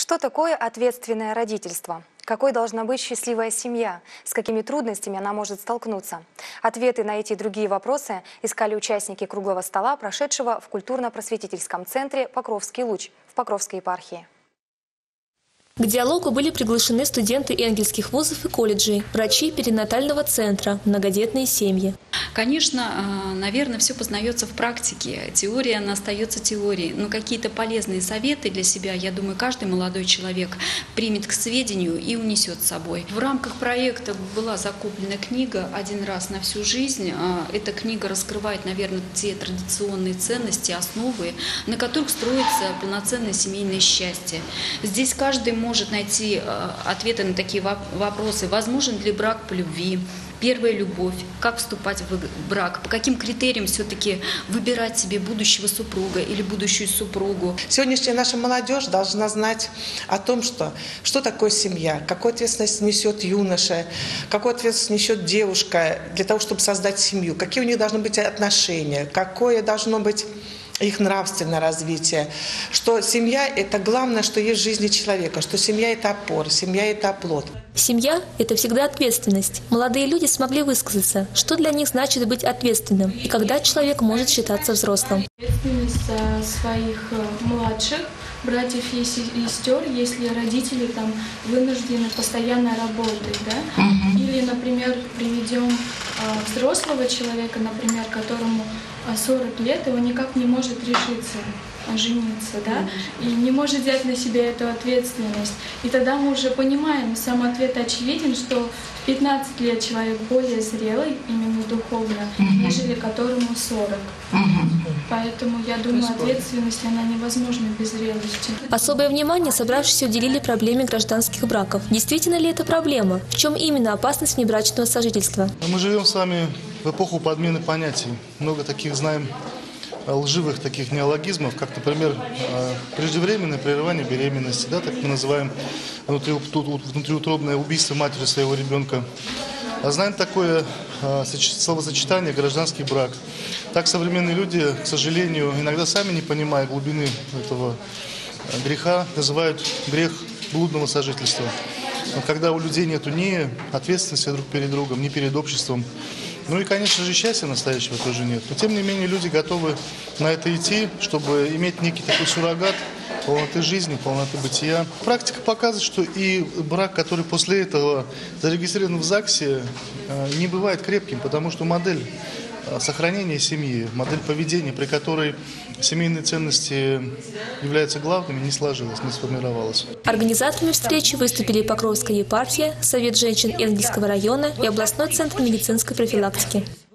Что такое ответственное родительство? Какой должна быть счастливая семья? С какими трудностями она может столкнуться? Ответы на эти и другие вопросы искали участники круглого стола, прошедшего в культурно-просветительском центре «Покровский луч» в Покровской епархии. К диалогу были приглашены студенты энгельских вузов и колледжей, врачи перинатального центра, многодетные семьи. Конечно, наверное, все познается в практике. Теория, она остается теорией. Но какие-то полезные советы для себя, я думаю, каждый молодой человек примет к сведению и унесет с собой. В рамках проекта была закуплена книга «Один раз на всю жизнь». Эта книга раскрывает, наверное, те традиционные ценности, основы, на которых строится полноценное семейное счастье. Здесь каждый может найти ответы на такие вопросы. Возможен ли брак по любви? Первая любовь, как вступать в брак, по каким критериям все-таки выбирать себе будущего супруга или будущую супругу. Сегодняшняя наша молодежь должна знать о том, что такое семья, какую ответственность несет юноша, какую ответственность несет девушка для того, чтобы создать семью, какие у них должны быть отношения, какое должно быть их нравственное развитие, что семья – это главное, что есть в жизни человека, что семья – это опора, семья – это оплот. Семья – это всегда ответственность. Молодые люди смогли высказаться, что для них значит быть ответственным и когда человек может считаться взрослым. Ответственность за своих младших братьев и сестер, если родители там вынуждены постоянно работать, да? Или, например, приведем взрослого человека, например, которому 40 лет, его никак не может решиться жениться, да, и не может взять на себя эту ответственность. И тогда мы уже понимаем, сам ответ очевиден, что в 15 лет человек более зрелый, именно духовно, нежели которому 40. Поэтому, я думаю, ответственность, она невозможна без зрелости. Особое внимание собравшиеся уделили проблеме гражданских браков. Действительно ли это проблема? В чем именно опасность внебрачного сожительства? Мы живем с вами в эпоху подмены понятий. Много таких знаем лживых таких неологизмов, как, например, преждевременное прерывание беременности, да, так мы называем внутриутробное убийство матери своего ребенка. А знаем такое словосочетание «гражданский брак». Так современные люди, к сожалению, иногда сами не понимая глубины этого греха, называют грех блудного сожительства. Но когда у людей нет ни ответственности друг перед другом, ни перед обществом, ну и, конечно же, счастья настоящего тоже нет. Но, тем не менее, люди готовы на это идти, чтобы иметь некий такой суррогат полноты жизни, полноты бытия. Практика показывает, что и брак, который после этого зарегистрирован в ЗАГСе, не бывает крепким, потому что модель сохранения семьи, модель поведения, при которой семейные ценности являются главными, не сложилась, не сформировалась. Организаторами встречи выступили Покровская епархия, Совет женщин Энгельского района и областной центр медицинской профилактики.